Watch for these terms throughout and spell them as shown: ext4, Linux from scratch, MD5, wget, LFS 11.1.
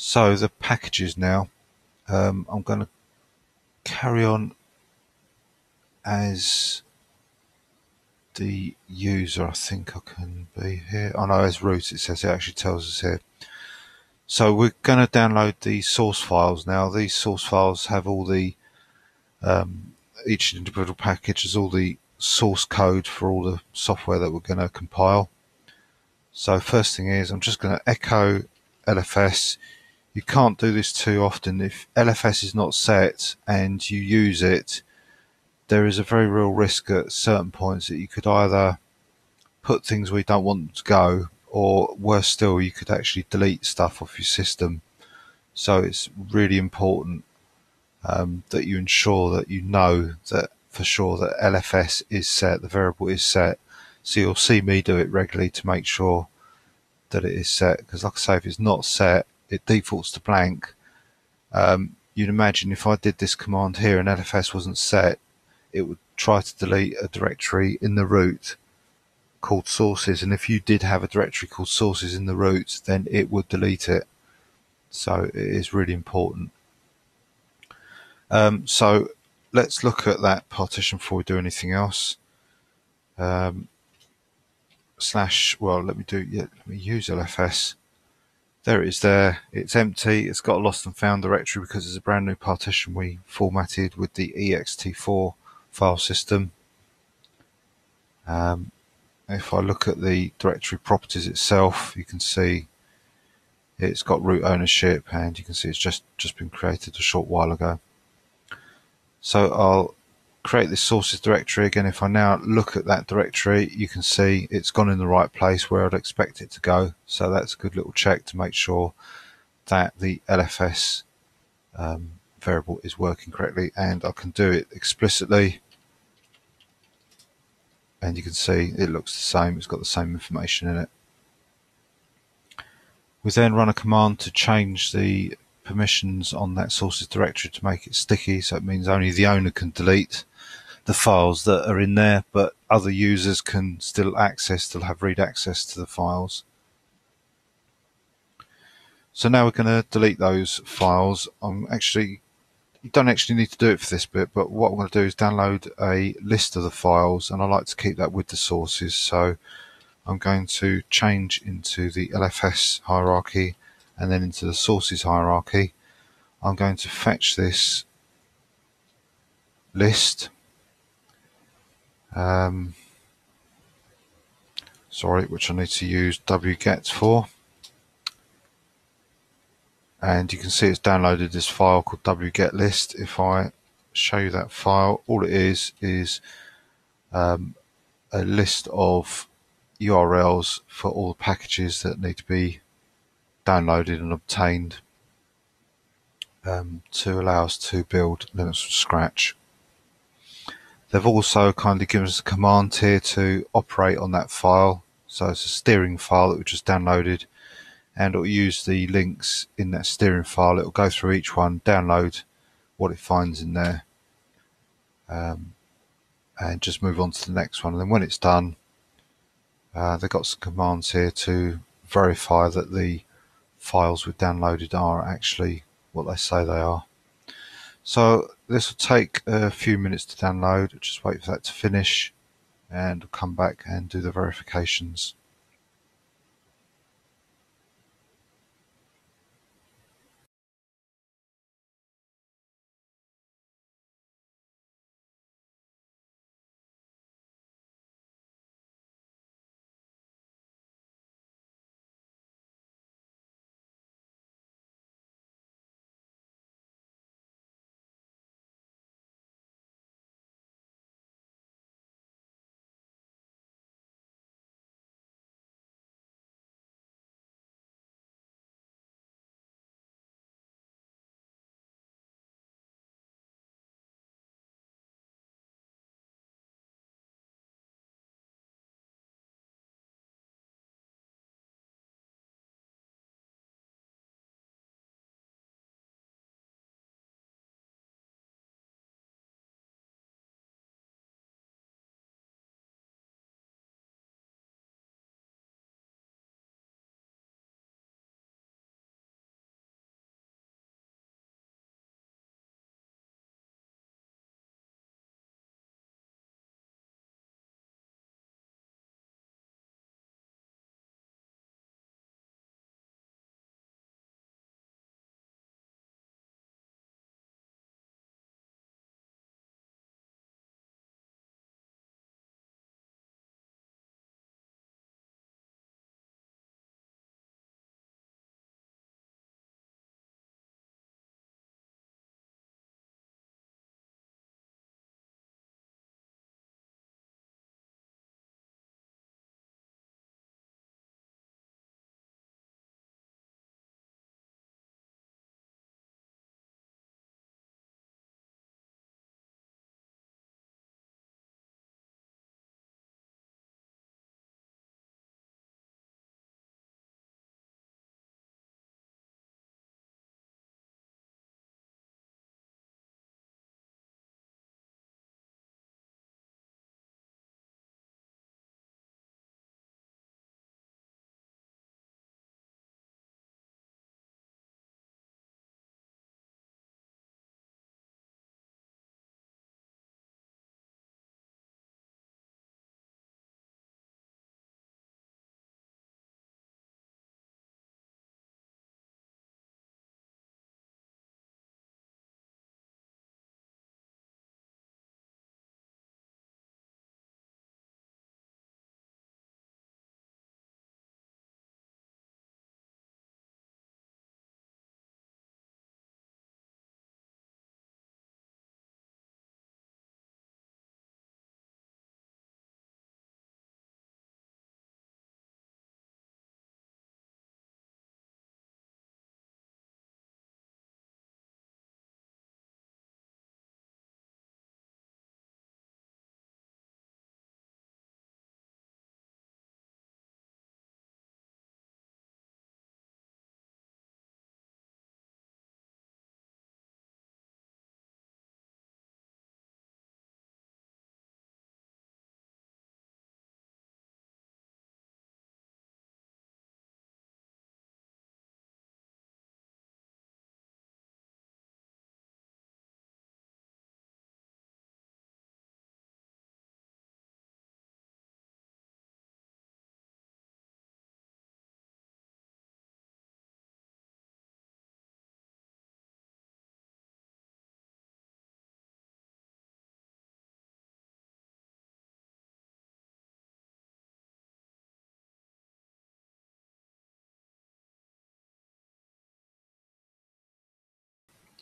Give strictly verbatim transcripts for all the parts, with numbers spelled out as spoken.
So the packages now, um, I'm going to carry on as the user. I think I can be here. I know as root it says, it actually tells us here. So we're going to download the source files now. These source files have all the, um, each individual package has all the source code for all the software that we're going to compile. So first thing is, I'm just going to echo L F S. You can't do this too often. If L F S is not set and you use it, there is a very real risk at certain points that you could either put things where you don't want them to go, or worse still, you could actually delete stuff off your system. So it's really important um, that you ensure that you know that for sure that L F S is set, the variable is set. So you'll see me do it regularly to make sure that it is set, because like I say, if it's not set, it defaults to blank. Um, you'd imagine if I did this command here and L F S wasn't set, it would try to delete a directory in the root called sources, and if you did have a directory called sources in the root, then it would delete it. So it is really important. Um, so let's look at that partition before we do anything else. Um, slash, well, let me do, yeah, let me use L F S. There it is there. It's empty. It's got a lost and found directory because it's a brand new partition we formatted with the E X T four file system. Um, If I look at the directory properties itself, you can see it's got root ownership, and you can see it's just, just been created a short while ago. So I'll create this sources directory again. If I now look at that directory, you can see it's gone in the right place where I'd expect it to go. So that's a good little check to make sure that the L F S um, variable is working correctly, and I can do it explicitly. And you can see it looks the same, it's got the same information in it. We then run a command to change the permissions on that sources directory to make it sticky, so it means only the owner can delete the files that are in there, but other users can still access, still have read access to the files. So now we're going to delete those files. I'm actually, you don't actually need to do it for this bit, but what I'm going to do is download a list of the files, and I like to keep that with the sources. So I'm going to change into the L F S hierarchy and then into the sources hierarchy. I'm going to fetch this list. Um, sorry, which I need to use wget for. And you can see it's downloaded this file called wget list. If I show you that file, all it is is um, a list of U R Ls for all the packages that need to be downloaded and obtained um, to allow us to build Linux from scratch. They've also kindly given us a command here to operate on that file. So it's a steering file that we just downloaded, and it'll use the links in that steering file. It'll go through each one, download what it finds in there, um, and just move on to the next one. And then when it's done, uh, they've got some commands here to verify that the files we've downloaded are actually what they say they are. So this will take a few minutes to download. Just wait for that to finish, and we'll come back and do the verifications.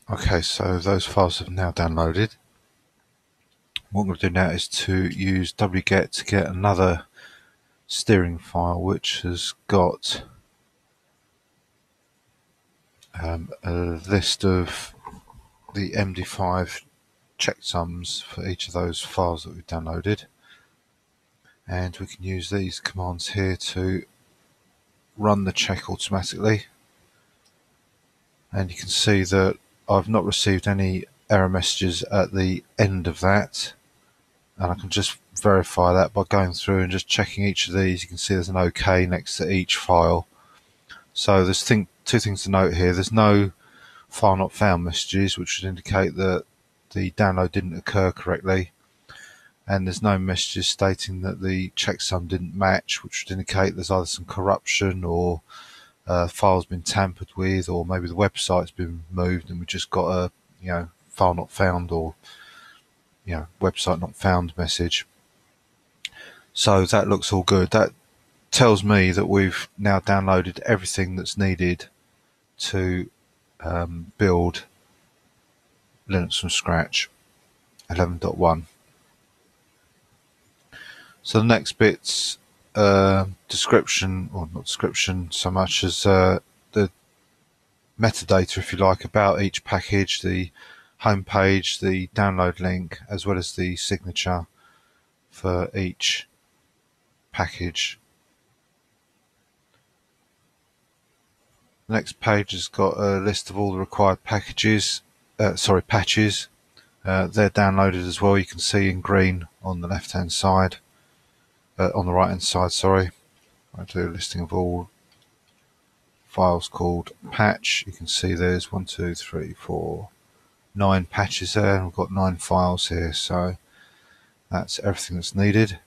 Okay, so those files have now downloaded. What I'm going to do now is to use wget to get another steering file which has got um, a list of the M D five checksums for each of those files that we've downloaded, and we can use these commands here to run the check automatically. And you can see that I've not received any error messages at the end of that, and I can just verify that by going through and just checking each of these. You can see there's an OK next to each file. So there's thing, two things to note here. There's no file not found messages, which would indicate that the download didn't occur correctly, and there's no messages stating that the checksum didn't match, which would indicate there's either some corruption or uh, files been tampered with, or maybe the website's been moved and we just got a, you know, file not found, or, you know, website not found message. So that looks all good. That tells me that we've now downloaded everything that's needed to um, build Linux from scratch eleven point one. So the next bit's uh, description, or not description so much as uh, the metadata, if you like, about each package, the home page, the download link, as well as the signature for each package. The next page has got a list of all the required packages, uh, sorry, patches. Uh, they're downloaded as well. You can see in green on the left-hand side, uh, on the right-hand side, sorry. I do a listing of all files called patch. You can see there's one, two, three, four, nine patches there, and we've got nine files here. So that's everything that's needed.